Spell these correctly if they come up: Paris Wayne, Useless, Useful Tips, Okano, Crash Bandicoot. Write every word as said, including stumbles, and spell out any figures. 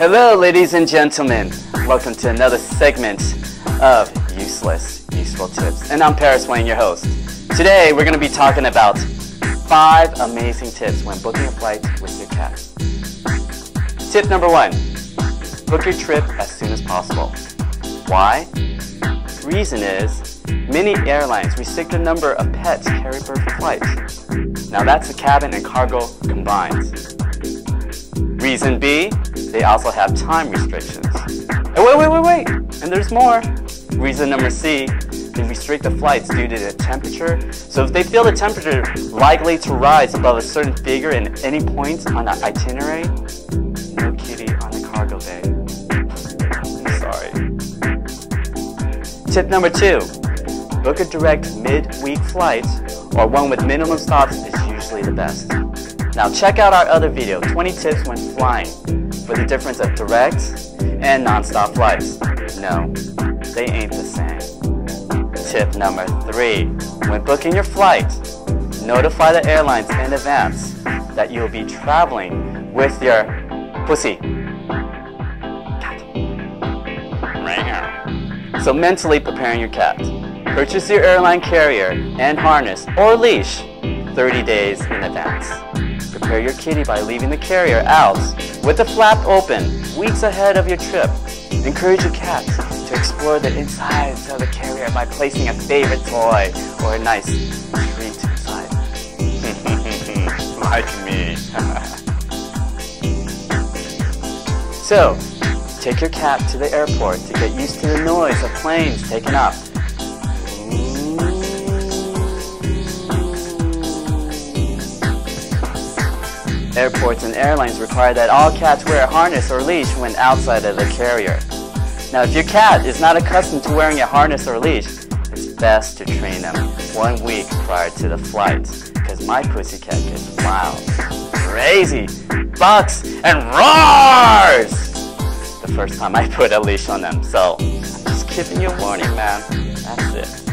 Hello, ladies and gentlemen. Welcome to another segment of Useless, Useful Tips. And I'm Paris Wayne, your host. Today, we're going to be talking about five amazing tips when booking a flight with your cat. Tip number one, book your trip as soon as possible. Why? Reason is, many airlines restrict the number of pets carried per flight. Now that's the cabin and cargo combined. Reason B, they also have time restrictions. And wait, wait, wait, wait, and there's more. Reason number C, they restrict the flights due to the temperature. So if they feel the temperature likely to rise above a certain figure in any point on the itinerary, no kitty on the cargo bay. I'm sorry. Tip number two, book a direct mid-week flight, or one with minimum stops is usually the best. Now check out our other video, twenty tips when flying, for the difference of direct and non-stop flights. No, they ain't the same. Tip number three, when booking your flight, notify the airlines in advance that you'll be traveling with your pussy. Cat. So mentally preparing your cat. Purchase your airline carrier and harness or leash thirty days in advance. Prepare your kitty by leaving the carrier out with the flap open weeks ahead of your trip. Encourage your cat to explore the insides of the carrier by placing a favorite toy or a nice treat inside. Like me. So, take your cat to the airport to get used to the noise of planes taking off. Airports and airlines require that all cats wear a harness or leash when outside of the carrier. Now, if your cat is not accustomed to wearing a harness or leash, it's best to train them one week prior to the flight, because my pussycat gets wild, crazy, bucks, and roars the first time I put a leash on them. So, I'm just giving you a warning, man. That's it.